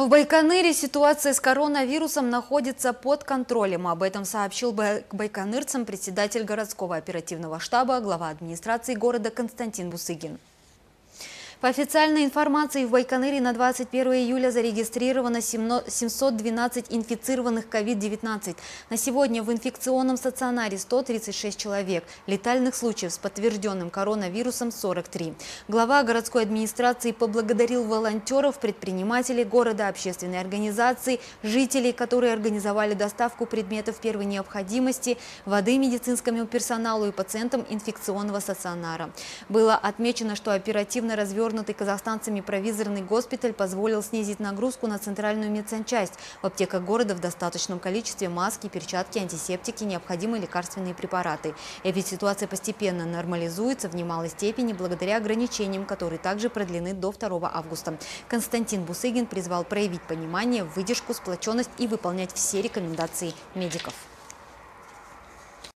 В Байконуре ситуация с коронавирусом находится под контролем. Об этом сообщил байконурцам председатель городского оперативного штаба, глава администрации города Константин Бусыгин. По официальной информации, в Байконуре на 21 июля зарегистрировано 712 инфицированных COVID-19. На сегодня в инфекционном стационаре 136 человек. Летальных случаев с подтвержденным коронавирусом 43. Глава городской администрации поблагодарил волонтеров, предпринимателей города, общественной организации, жителей, которые организовали доставку предметов первой необходимости, воды медицинскому персоналу и пациентам инфекционного стационара. Было отмечено, что оперативно развернутый казахстанцами провизорный госпиталь позволил снизить нагрузку на центральную медсанчасть. В аптеках города в достаточном количестве маски, перчатки, антисептики, необходимые лекарственные препараты. И ведь ситуация постепенно нормализуется в немалой степени благодаря ограничениям, которые также продлены до 2 августа. Константин Бусыгин призвал проявить понимание, выдержку, сплоченность и выполнять все рекомендации медиков.